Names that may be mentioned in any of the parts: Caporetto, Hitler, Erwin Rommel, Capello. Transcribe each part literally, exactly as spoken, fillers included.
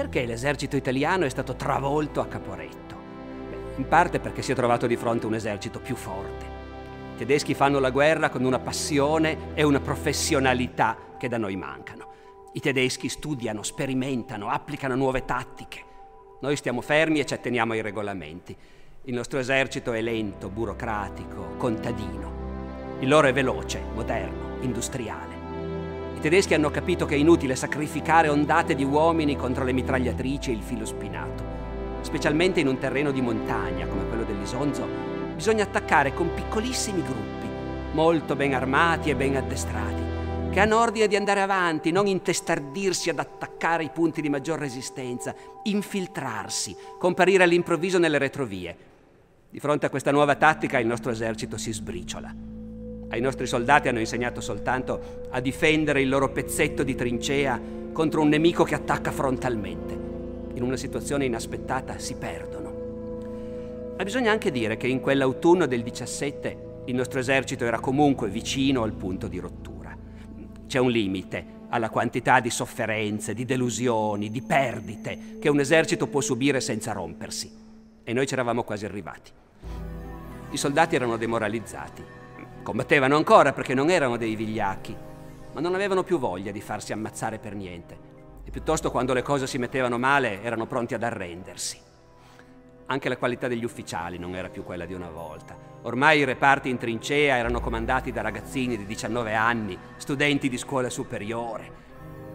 Perché l'esercito italiano è stato travolto a Caporetto? Beh, in parte perché si è trovato di fronte a un esercito più forte. I tedeschi fanno la guerra con una passione e una professionalità che da noi mancano. I tedeschi studiano, sperimentano, applicano nuove tattiche. Noi stiamo fermi e ci atteniamo ai regolamenti. Il nostro esercito è lento, burocratico, contadino. Il loro è veloce, moderno, industriale. I tedeschi hanno capito che è inutile sacrificare ondate di uomini contro le mitragliatrici e il filo spinato. Specialmente in un terreno di montagna come quello dell'Isonzo, bisogna attaccare con piccolissimi gruppi, molto ben armati e ben addestrati, che hanno ordine di andare avanti, non intestardirsi ad attaccare i punti di maggior resistenza, infiltrarsi, comparire all'improvviso nelle retrovie. Di fronte a questa nuova tattica il nostro esercito si sbriciola. Ai nostri soldati hanno insegnato soltanto a difendere il loro pezzetto di trincea contro un nemico che attacca frontalmente. In una situazione inaspettata si perdono. Ma bisogna anche dire che in quell'autunno del diciassette il nostro esercito era comunque vicino al punto di rottura. C'è un limite alla quantità di sofferenze, di delusioni, di perdite che un esercito può subire senza rompersi. E noi ci eravamo quasi arrivati. I soldati erano demoralizzati. Combattevano ancora perché non erano dei vigliacchi, ma non avevano più voglia di farsi ammazzare per niente. E piuttosto, quando le cose si mettevano male, erano pronti ad arrendersi. Anche la qualità degli ufficiali non era più quella di una volta. Ormai i reparti in trincea erano comandati da ragazzini di diciannove anni, studenti di scuola superiore.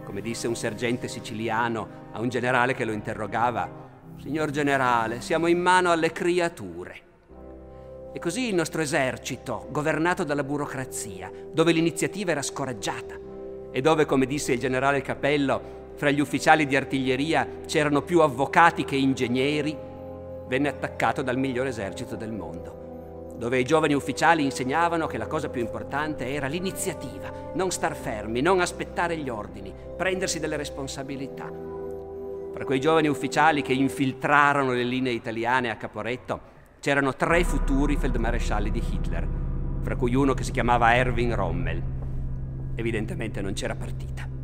Come disse un sergente siciliano a un generale che lo interrogava, «Signor generale, siamo in mano alle creature». E così il nostro esercito, governato dalla burocrazia, dove l'iniziativa era scoraggiata e dove, come disse il generale Capello, fra gli ufficiali di artiglieria c'erano più avvocati che ingegneri, venne attaccato dal miglior esercito del mondo, dove i giovani ufficiali insegnavano che la cosa più importante era l'iniziativa, non star fermi, non aspettare gli ordini, prendersi delle responsabilità. Fra quei giovani ufficiali che infiltrarono le linee italiane a Caporetto, c'erano tre futuri feldmarescialli di Hitler, fra cui uno che si chiamava Erwin Rommel. Evidentemente non c'era partita.